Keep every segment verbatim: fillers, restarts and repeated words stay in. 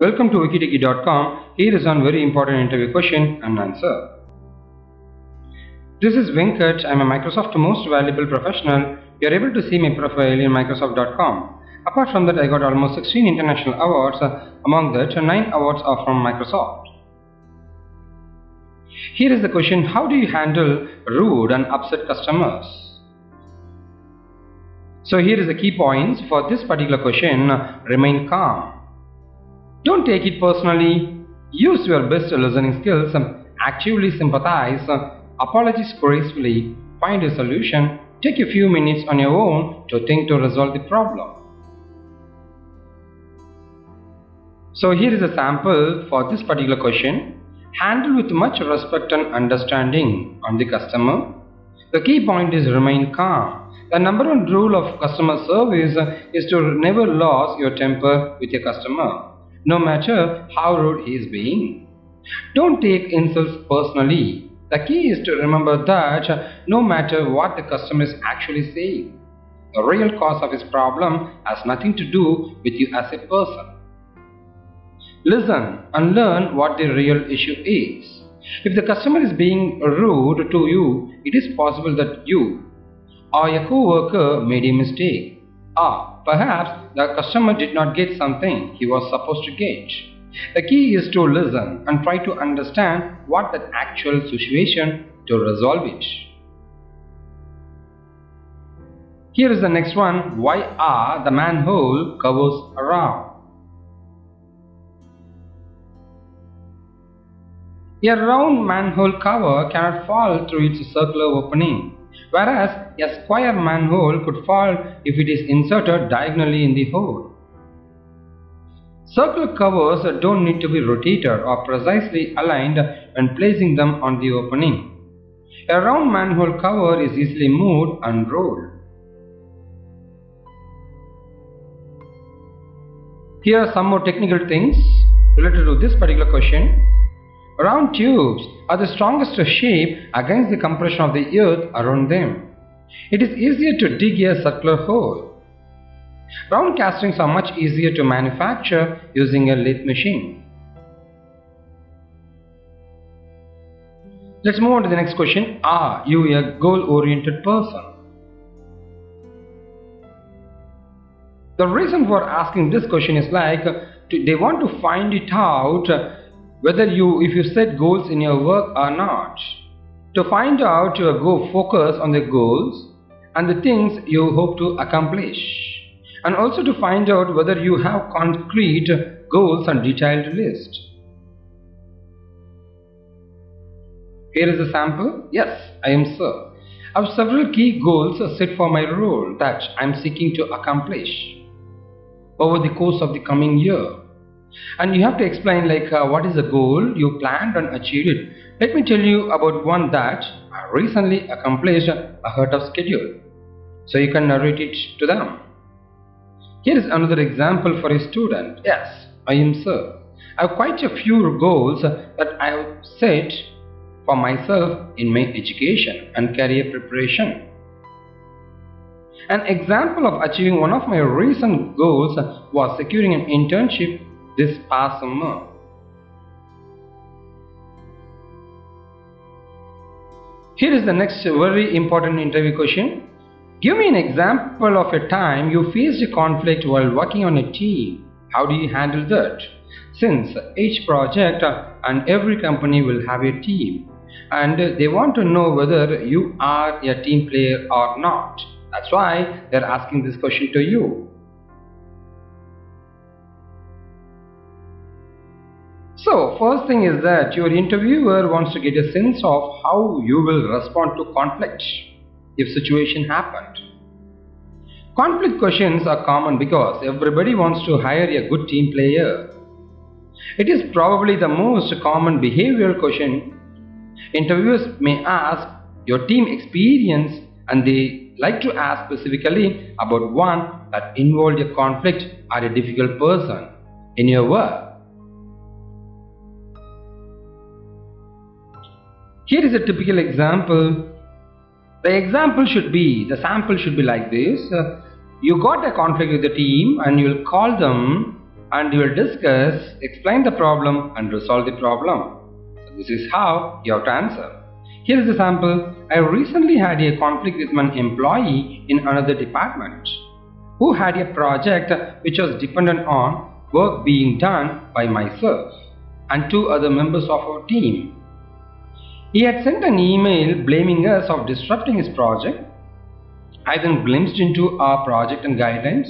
Welcome to wikitechy dot com. Here is one very important interview question and answer. This is Vinkert. I am a Microsoft Most Valuable Professional. You are able to see my profile in Microsoft dot com. Apart from that, I got almost sixteen international awards. Among that, nine awards are from Microsoft. Here is the question: how do you handle rude and upset customers? So here is the key points for this particular question. Remain calm. Don't take it personally. Use your best listening skills. Actively sympathize. Apologize gracefully. Find a solution. Take a few minutes on your own to think to resolve the problem. So here is a sample for this particular question. Handle with much respect and understanding on the customer. The key point is remain calm. The number one rule of customer service is to never lose your temper with your customer, no matter how rude he is being. Don't take insults personally. The key is to remember that no matter what the customer is actually saying, the real cause of his problem has nothing to do with you as a person. Listen and learn what the real issue is. If the customer is being rude to you, it is possible that you or your co-worker made a mistake, or perhaps the customer did not get something he was supposed to get. The key is to listen and try to understand what the actual situation to resolve it. Here is the next one. Why are the manhole covers round? A round manhole cover cannot fall through its circular opening, whereas a square manhole could fall if it is inserted diagonally in the hole. Circular covers don't need to be rotated or precisely aligned when placing them on the opening. A round manhole cover is easily moved and rolled. Here are some more technical things related to this particular question. Round tubes are the strongest shape against the compression of the earth around them. It is easier to dig a circular hole. Round castings are much easier to manufacture using a lathe machine. Let's move on to the next question. Are you a goal-oriented person? The reason for asking this question is like to, they want to find it out whether you, if you set goals in your work or not. To find out your goal, focus on the goals and the things you hope to accomplish, and also to find out whether you have concrete goals and detailed list. Here is a sample. Yes, I am sir. I have several key goals set for my role that I am seeking to accomplish over the course of the coming year. And you have to explain like uh, what is the goal you planned and achieved it. Let me tell you about one that I recently accomplished ahead of schedule. So you can narrate it to them. Here is another example for a student. Yes, I am sir. I have quite a few goals that I have set for myself in my education and career preparation. An example of achieving one of my recent goals was securing an internship this past summer. Here is the next very important interview question. Give me an example of a time you faced a conflict while working on a team. How do you handle that? Since each project and every company will have a team, and they want to know whether you are a team player or not. That's why they're asking this question to you. So, first thing is that your interviewer wants to get a sense of how you will respond to conflict if situation happened. Conflict questions are common because everybody wants to hire a good team player. It is probably the most common behavioral question interviewers may ask. Your team experience, and they like to ask specifically about one that involved a conflict or a difficult person in your work. Here is a typical example. The example should be, the sample should be like this. You got a conflict with the team and you will call them and you will discuss, explain the problem and resolve the problem. So this is how you have to answer. Here is a sample. I recently had a conflict with an employee in another department who had a project which was dependent on work being done by myself and two other members of our team. He had sent an email blaming us of disrupting his project. I then glimpsed into our project and guidelines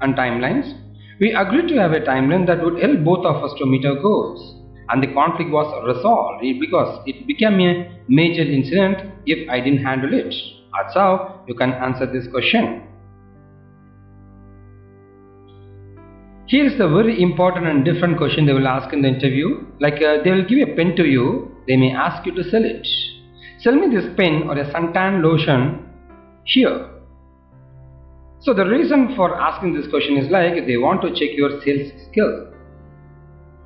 and timelines. We agreed to have a timeline that would help both of us to meet our goals, and the conflict was resolved because it became a major incident if I didn't handle it. That's how you can answer this question. Here is the very important and different question they will ask in the interview. Like uh, they will give a pen to you, they may ask you to sell it. Sell me this pen or a suntan lotion here. So the reason for asking this question is like they want to check your sales skill.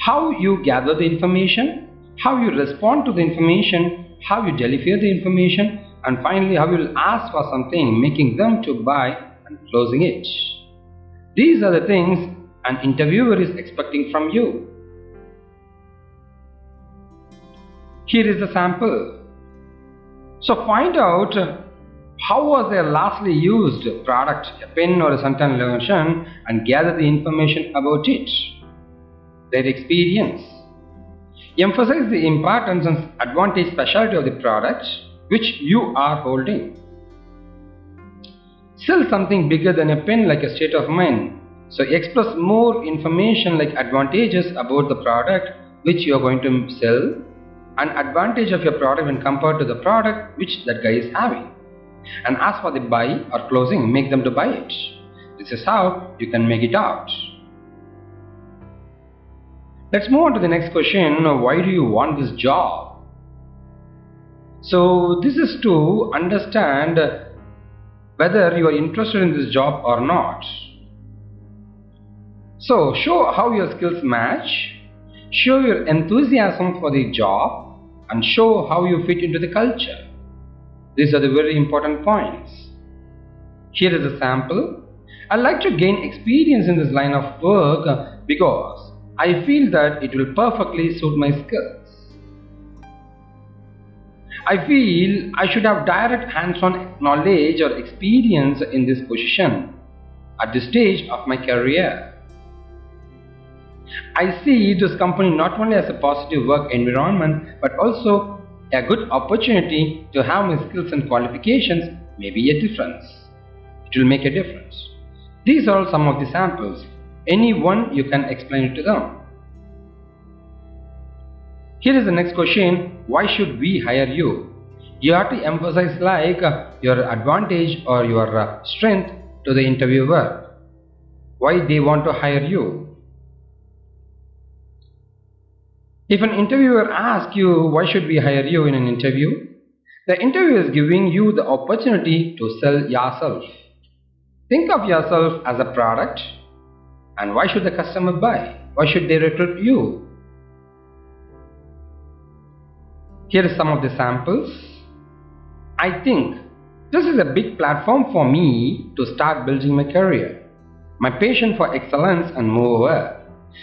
How you gather the information, how you respond to the information, how you deliver the information, and finally how you will ask for something, making them to buy and closing it. These are the things an interviewer is expecting from you. Here is the sample. So find out how was their lastly used product, a pen or a suntan lotion, and gather the information about it, their experience. Emphasize the importance and advantage specialty of the product which you are holding. Sell something bigger than a pen, like a state of mind. So express more information like advantages about the product which you are going to sell and advantage of your product when compared to the product which that guy is having, and ask for the buy or closing, make them to buy it. This is how you can make it out. Let's move on to the next question. Why do you want this job? So this is to understand whether you are interested in this job or not. So show how your skills match, show your enthusiasm for the job, and show how you fit into the culture. These are the very important points. Here is a sample. I like to gain experience in this line of work because I feel that it will perfectly suit my skills. I feel I should have direct hands-on knowledge or experience in this position at this stage of my career. I see this company not only as a positive work environment but also a good opportunity to have my skills and qualifications may be a difference. It will make a difference. These are some of the samples. Any one you can explain it to them. Here is the next question. Why should we hire you? You have to emphasize like your advantage or your strength to the interviewer. Why they want to hire you? If an interviewer asks you, why should we hire you in an interview? The interviewer is giving you the opportunity to sell yourself. Think of yourself as a product, and why should the customer buy? Why should they recruit you? Here are some of the samples. I think this is a big platform for me to start building my career, my passion for excellence and moreover.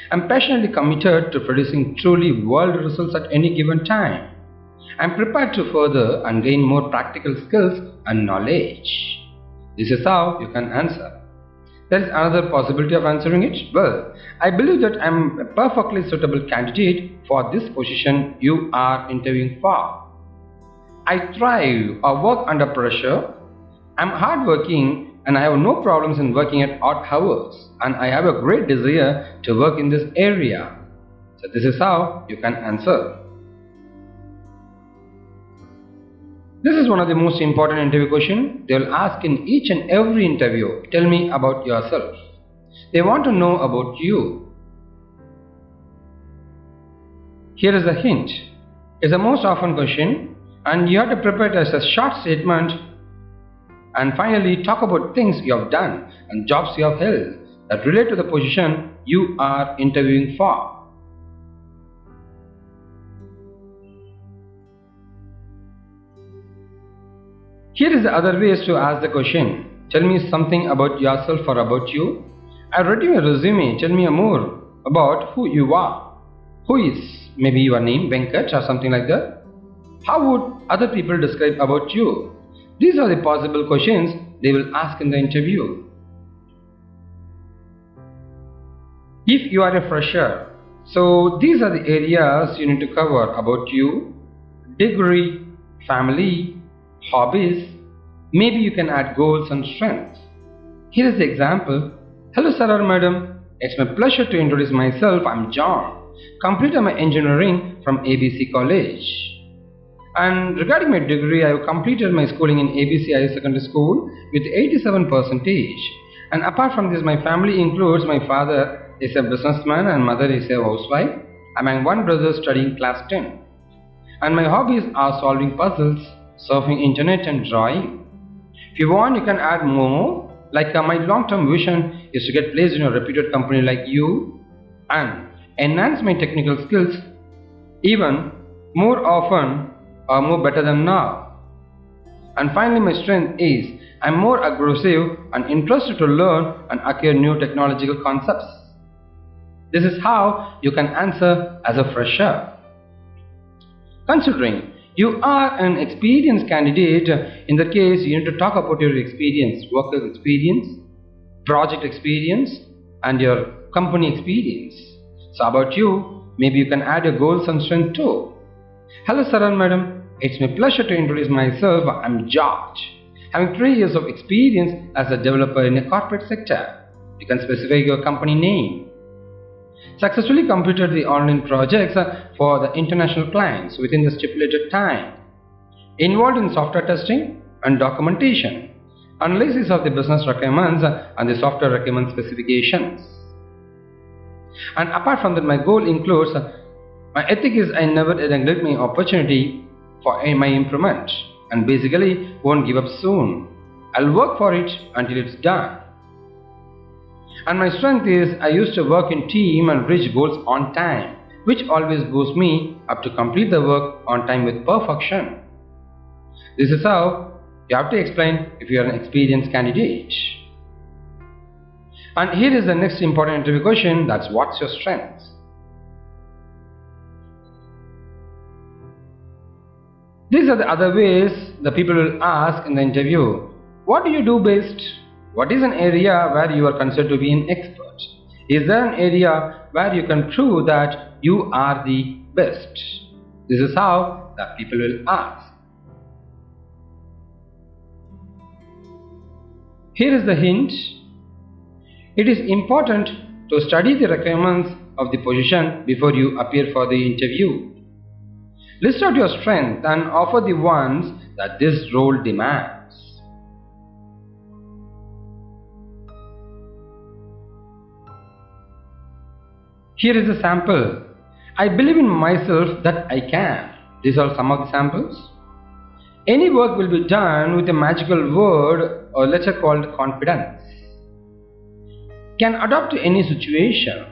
I am passionately committed to producing truly world results at any given time. I am prepared to further and gain more practical skills and knowledge. This is how you can answer. There is another possibility of answering it. Well, I believe that I am a perfectly suitable candidate for this position you are interviewing for. I thrive or work under pressure. I am hardworking, and I have no problems in working at odd hours, and I have a great desire to work in this area. So this is how you can answer. This is one of the most important interview questions they will ask in each and every interview. Tell me about yourself. They want to know about you. Here is a hint. It's the most often question, and you have to prepare it as a short statement. And finally, talk about things you have done and jobs you have held that relate to the position you are interviewing for. Here is the other ways to ask the question. Tell me something about yourself or about you. I read your resume. Tell me more about who you are. Who is? Maybe your name, Vinkert or something like that. How would other people describe about you? These are the possible questions they will ask in the interview. If you are a fresher, so these are the areas you need to cover about you: degree, family, hobbies. Maybe you can add goals and strengths. Here is the example. Hello sir or madam, it's my pleasure to introduce myself. I'm John, completed my engineering from A B C College. And regarding my degree, I have completed my schooling in A B C I secondary school with eighty-seven percentage. And apart from this, my family includes my father is a businessman and mother is a housewife. And my one brother studying class ten. And my hobbies are solving puzzles, surfing internet and drawing. If you want, you can add more. Like uh, my long-term vision is to get placed in a reputed company like you and enhance my technical skills even more often or more better than now. And finally, my strength is I'm more aggressive and interested to learn and acquire new technological concepts. This is how you can answer as a fresher. Considering you are an experienced candidate, in that case you need to talk about your experience, work experience, project experience and your company experience. So about you, maybe you can add your goals and strength too. Hello sir and madam, it's my pleasure to introduce myself. I'm George, having three years of experience as a developer in a corporate sector. You can specify your company name. Successfully completed the online projects for the international clients within the stipulated time. Involved in software testing and documentation, analysis of the business requirements and the software requirement specifications. And apart from that, my goal includes my ethic is I never neglect my opportunity for my improvement and basically won't give up soon. I'll work for it until it's done. And my strength is I used to work in team and reach goals on time, which always boosts me up to complete the work on time with perfection. This is how you have to explain if you are an experienced candidate. And here is the next important interview question, that's what's your strength? These are the other ways the people will ask in the interview. What do you do best? What is an area where you are considered to be an expert? Is there an area where you can prove that you are the best? This is how the people will ask. Here is the hint. It is important to study the requirements of the position before you appear for the interview. List out your strengths and offer the ones that this role demands. Here is a sample. I believe in myself that I can. These are some of the samples. Any work will be done with a magical word or letter called confidence. Can adapt to any situation.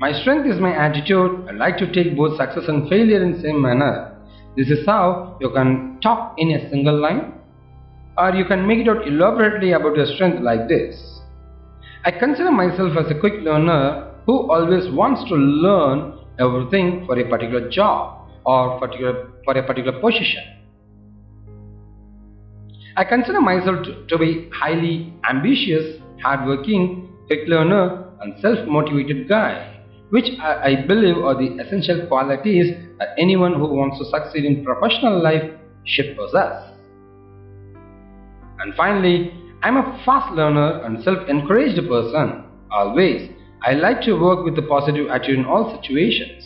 My strength is my attitude. I like to take both success and failure in the same manner. This is how you can talk in a single line, or you can make it out elaborately about your strength like this. I consider myself as a quick learner who always wants to learn everything for a particular job or particular, for a particular position. I consider myself to, to be highly ambitious, hardworking, quick learner and self-motivated guy, which I, I believe are the essential qualities that anyone who wants to succeed in professional life should possess. And finally, I'm a fast learner and self-encouraged person, always. I like to work with a positive attitude in all situations.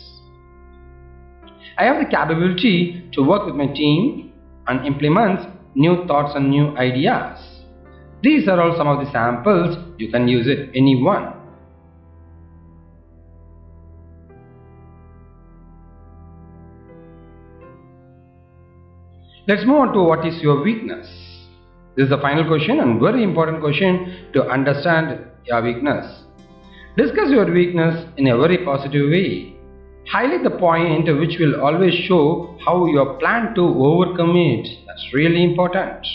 I have the capability to work with my team and implement new thoughts and new ideas. These are all some of the samples. You can use it any one. Let's move on to what is your weakness. This is the final question and very important question to understand your weakness. Discuss your weakness in a very positive way. Highlight the point which will always show how you have planned to overcome it. That's really important.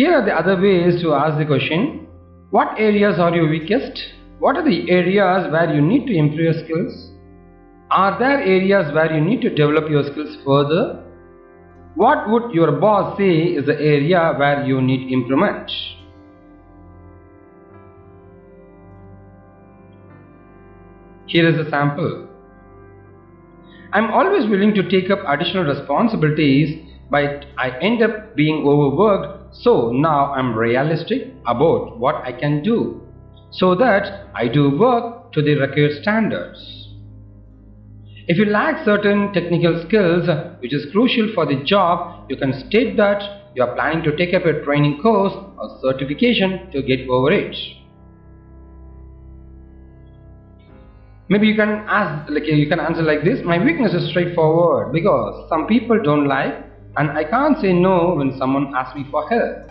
Here are the other ways to ask the question. What areas are your weakest? What are the areas where you need to improve your skills? Are there areas where you need to develop your skills further? What would your boss say is the area where you need improvement? Here is a sample. I am always willing to take up additional responsibilities, but I end up being overworked, so now I am realistic about what I can do, so that I do work to the required standards. If you lack certain technical skills, which is crucial for the job, you can state that you are planning to take up a training course or certification to get over it. Maybe you can ask, like you can answer like this: my weakness is straightforward because some people don't like, and I can't say no when someone asks me for help.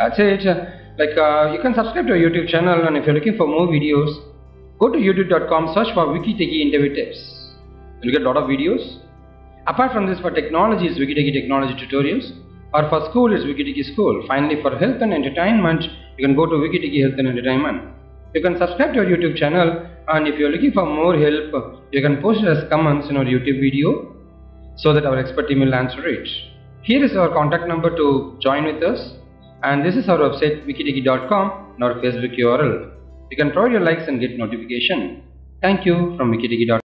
That's it. Like uh, you can subscribe to our YouTube channel, and if you're looking for more videos, go to youtube dot com, search for Wikitechy interview tips. You'll get a lot of videos. Apart from this, for technology is Wikitechy technology tutorials, or for school is Wikitechy school. Finally, for health and entertainment, you can go to Wikitechy health and entertainment. You can subscribe to our YouTube channel, and if you are looking for more help, you can post it as comments in our YouTube video so that our expert team will answer it. Here is our contact number to join with us, and this is our website wikidiki dot com and our Facebook U R L. You can provide your likes and get notification. Thank you from wikidiki dot com.